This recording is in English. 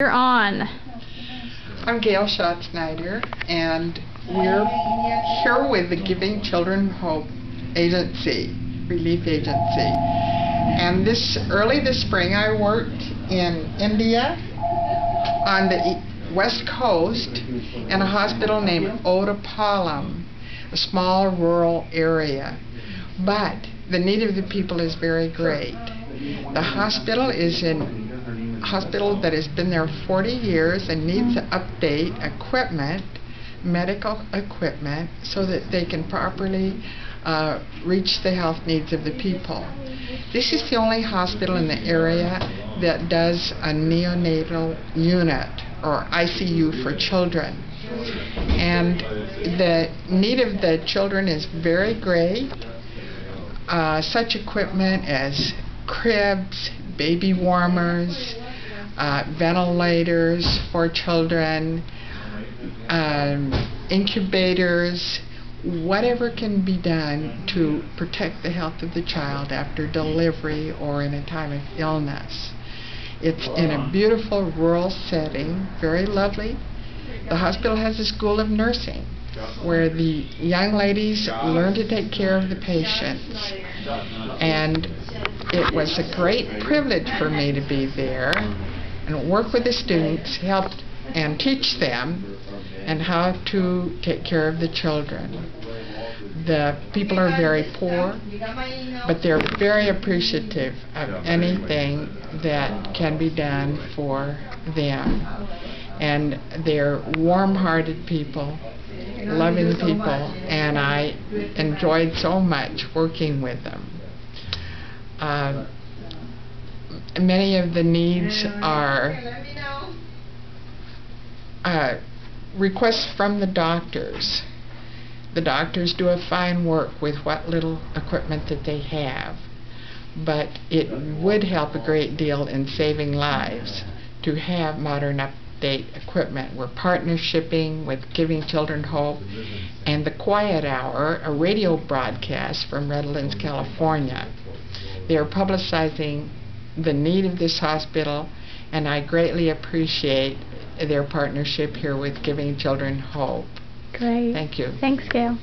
You're on. I'm Gail Schott-Snyder, and we're here with the Giving Children Hope Agency, Relief Agency. And early this spring I worked in India on the west coast in a hospital named Odapalam, a small rural area. But the need of the people is very great. The hospital is a hospital that has been there 40 years and needs to update equipment, medical equipment, so that they can properly reach the health needs of the people. This is the only hospital in the area that does a neonatal unit, or ICU for children. And the need of the children is very great. Such equipment as cribs, baby warmers, ventilators for children, incubators, whatever can be done to protect the health of the child after delivery or in a time of illness. It's in a beautiful rural setting, very lovely. The hospital has a school of nursing where the young ladies learn to take care of the patients. And it was a great privilege for me to be there and work with the students, help and teach them and how to take care of the children. The people are very poor, but they're very appreciative of anything that can be done for them. And they're warm-hearted people, loving people, and I enjoyed so much working with them. Many of the needs are requests from the doctors. The doctors do a fine work with what little equipment that they have, but it would help a great deal in saving lives to have modern equipment. We're partnershipping with Giving Children Hope and the Quiet Hour, a radio broadcast from Redlands, California. They are publicizing the need of this hospital, and I greatly appreciate their partnership here with Giving Children Hope. Great. Thank you. Thanks, Gail.